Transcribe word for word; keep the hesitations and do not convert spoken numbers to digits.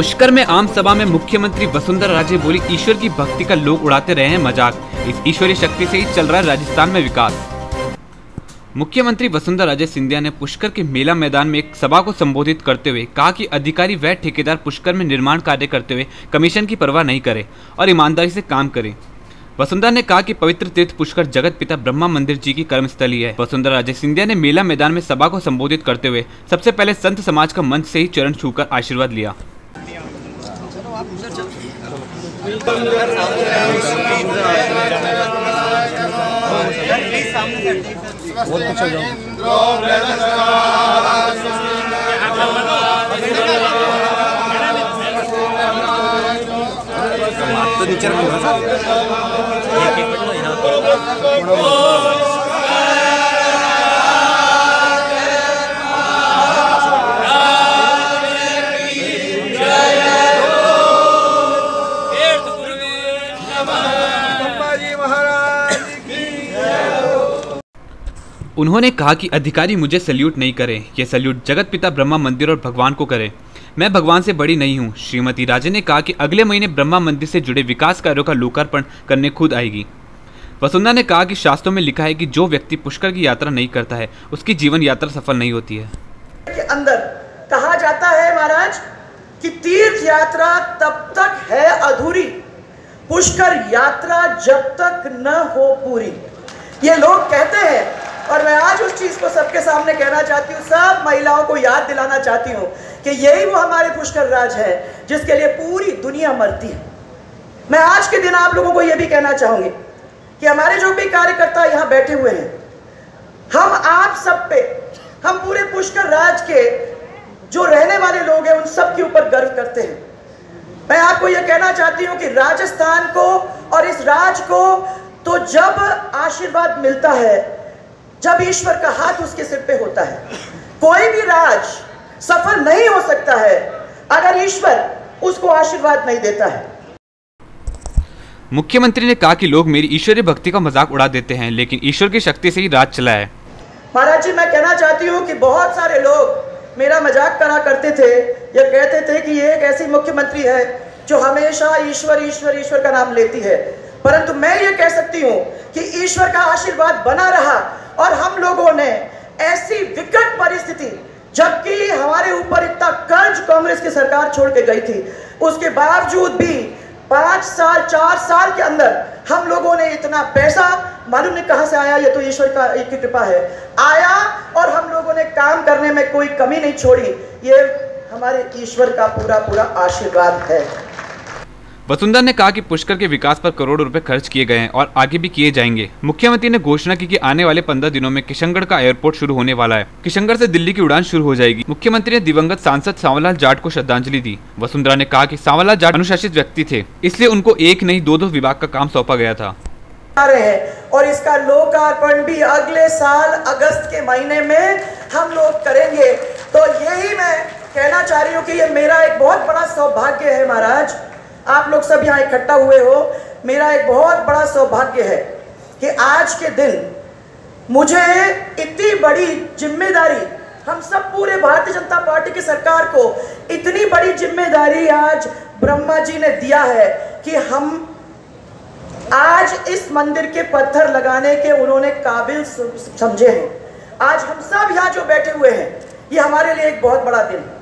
पुष्कर में आम सभा में मुख्यमंत्री वसुंधरा राजे बोली, ईश्वर की भक्ति का लोग उड़ाते रहे हैं मजाक, इस ईश्वरीय शक्ति से ही चल रहा है राजस्थान में विकास। मुख्यमंत्री वसुंधरा राजे सिंधिया ने पुष्कर के मेला मैदान में एक सभा को संबोधित करते हुए कहा कि अधिकारी व ठेकेदार पुष्कर में निर्माण कार्य करते हुए कमीशन की परवाह नहीं करें और ईमानदारी से काम करें। वसुंधरा ने कहा कि पवित्र तीर्थ पुष्कर जगत पिता ब्रह्मा मंदिर जी की कर्मस्थली है। वसुंधरा राजे सिंधिया ने मेला मैदान में सभा को संबोधित करते हुए सबसे पहले संत समाज का मंच से ही चरण छूकर आशीर्वाद लिया। उन्होंने कहा कि अधिकारी मुझे सैल्यूट नहीं करें, यह सैल्यूट जगत पिता ब्रह्मा मंदिर और भगवान को करें। मैं भगवान से बड़ी नहीं हूं। श्रीमती राजे ने कहा कि अगले महीने ब्रह्मा मंदिर से जुड़े विकास कार्यों का लोकार्पण करने खुद आएगी। वसुंधरा ने कहा कि शास्त्रों में लिखा है कि जो व्यक्ति पुष्कर की यात्रा नहीं करता है उसकी जीवन यात्रा सफल नहीं होती है। के अंदर कहा जाता है महाराज कि तीर्थ यात्रा तब तक है अधूरी, पुष्कर यात्रा जब तक न हो पूरी, ये लोग कहते हैं। और मैं आज उस चीज को सबके सामने कहना चाहती हूँ, सब महिलाओं को याद दिलाना चाहती हूँ कि यही वो हमारे पुष्कर राज है जिसके लिए पूरी दुनिया मरती है। मैं आज के दिन आप लोगों को ये भी कहना चाहूंगी कि हमारे जो भी कार्यकर्ता यहाँ बैठे हुए हैं, हम आप सब पे, हम पूरे पुष्कर राज के जो रहने वाले लोग हैं उन सब के ऊपर गर्व करते हैं। मैं आपको यह कहना चाहती हूँ कि राजस्थान को और इस राज को तो जब आशीर्वाद मिलता है, जब ईश्वर का हाथ उसके सिर पे होता है, कोई भी राज सफल नहीं हो सकता है अगर ईश्वर उसको आशीर्वाद नहीं देता है। मुख्यमंत्री ने कहा कि लोग मेरी ईश्वरीय भक्ति का मजाक उड़ा देते हैं, लेकिन ईश्वर की शक्ति से ही राज चला है। महाराज जी, मैं कहना चाहती हूँ कि बहुत सारे लोग मेरा मजाक करा करते थे या कहते थे कि ये एक ऐसी मुख्यमंत्री है जो हमेशा ईश्वर ईश्वर ईश्वर का नाम लेती है, परंतु मैं ये कह सकती हूँ कि ईश्वर का आशीर्वाद बना रहा और हम लोगों ने ऐसी विकट परिस्थिति, जबकि हमारे ऊपर इतना कर्ज कांग्रेस की सरकार छोड़ के गई थी, उसके बावजूद भी पाँच साल चार साल के अंदर हम लोगों ने इतना पैसा, मालूम नहीं कहाँ से आया, ये तो ईश्वर का एक कृपा है, आया और हम लोगों ने काम करने में कोई कमी नहीं छोड़ी। ये हमारे ईश्वर का पूरा पूरा आशीर्वाद है। वसुंधरा ने कहा कि पुष्कर के विकास पर करोड़ों रुपए खर्च किए गए हैं और आगे भी किए जाएंगे। मुख्यमंत्री ने घोषणा की कि आने वाले पंद्रह दिनों में किशनगढ़ का एयरपोर्ट शुरू होने वाला है, किशनगढ़ से दिल्ली की उड़ान शुरू हो जाएगी। मुख्यमंत्री ने दिवंगत सांसद सांवरलाल जाट को श्रद्धांजलि दी। वसुंधरा ने कहा कि सांवरलाल जाट अनुशासित व्यक्ति थे, इसलिए उनको एक नहीं दो दो विभाग का काम सौंपा गया था और इसका लोकार्पण भी अगले साल अगस्त के महीने में हम लोग करेंगे। तो यही मैं कहना चाह रही हूँ कि ये मेरा एक बहुत बड़ा सौभाग्य है महाराज, आप लोग सब यहाँ इकट्ठा हुए हो। मेरा एक बहुत बड़ा सौभाग्य है कि आज के दिन मुझे इतनी बड़ी जिम्मेदारी, हम सब पूरे भारतीय जनता पार्टी की सरकार को इतनी बड़ी जिम्मेदारी आज ब्रह्मा जी ने दिया है कि हम आज इस मंदिर के पत्थर लगाने के उन्होंने काबिल समझे हैं। आज हम सब यहाँ जो बैठे हुए हैं, ये हमारे लिए एक बहुत बड़ा दिन है।